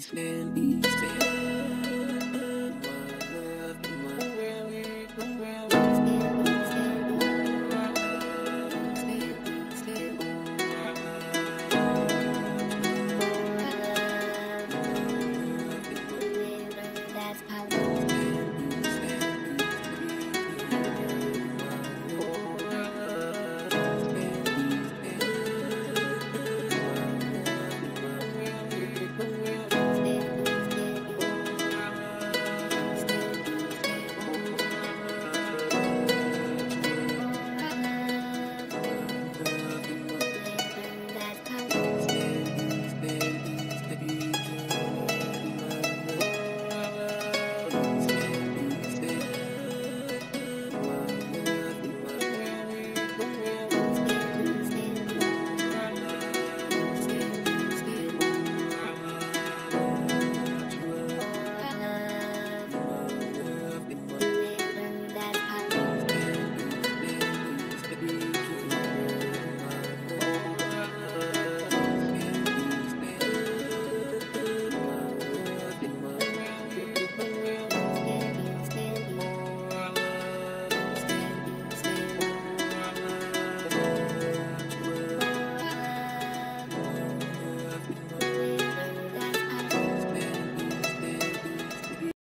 Feliz, feliz, feliz.